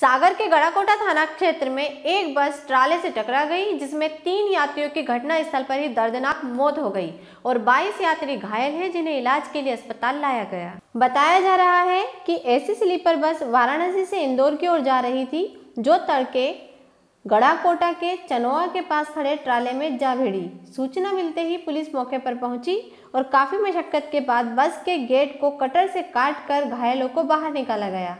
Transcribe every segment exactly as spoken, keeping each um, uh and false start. सागर के गड़ाकोटा थाना क्षेत्र में एक बस ट्राले से टकरा गई, जिसमें तीन यात्रियों की घटना स्थल पर ही दर्दनाक मौत हो गई और बाईस यात्री घायल हैं, जिन्हें इलाज के लिए अस्पताल लाया गया। बताया जा रहा है कि ऐसी स्लीपर बस वाराणसी से इंदौर की ओर जा रही थी, जो तड़के गड़ाकोटा के चनोआ के पास खड़े ट्राले में जा भिड़ी। सूचना मिलते ही पुलिस मौके पर पहुंची और काफी मशक्कत के बाद बस के गेट को कटर से काट कर घायलों को बाहर निकाला गया।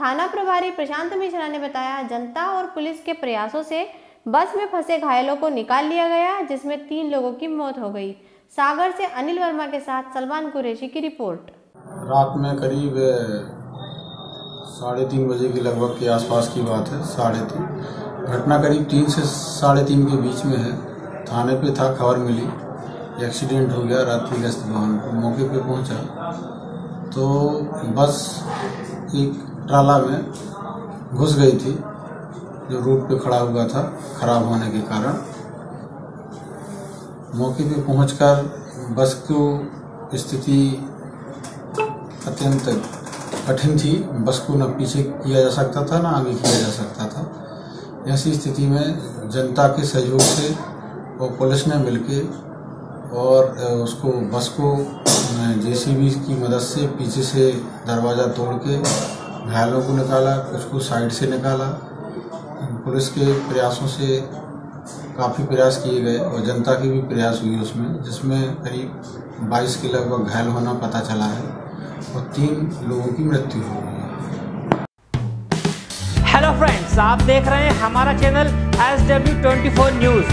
थाना प्रभारी प्रशांत मिश्रा ने बताया, जनता और पुलिस के प्रयासों से बस में फंसे घायलों को निकाल लिया गया, जिसमें तीन लोगों की मौत हो गई। सागर से अनिल वर्मा के साथ सलमान कुरेशी की रिपोर्ट। रात में करीब साढ़े तीन बजे के लगभग के आसपास की बात है, साढ़े तीन घटना करीब तीन से साढ़े तीन के बीच में है। थाने पे था, खबर मिली एक्सीडेंट हो गया, रात्रि गश्त वाहन मौके पे पहुंचा तो बस एक ट्राला में घुस गई थी, जो रूट पे खड़ा हुआ था खराब होने के कारण। मौके पे पहुंचकर बस को स्थिति अत्यंत कठिन थी, बस को न पीछे किया जा सकता था ना आगे किया जा सकता था। ऐसी स्थिति में जनता के सहयोग से और पुलिस ने मिलके और उसको बस को जेसीबी की मदद से पीछे से दरवाज़ा तोड़ के घायलों को निकाला, कुछ को साइड से निकाला। पुलिस के प्रयासों से काफ़ी प्रयास किए गए और जनता के भी प्रयास हुए उसमें, जिसमें करीब बाईस के लगभग घायल होना पता चला है और तीन लोगों की मृत्यु हो गई। हेलो फ्रेंड्स, आप देख रहे हैं हमारा चैनल एस डब्ल्यू चौबीस न्यूज़।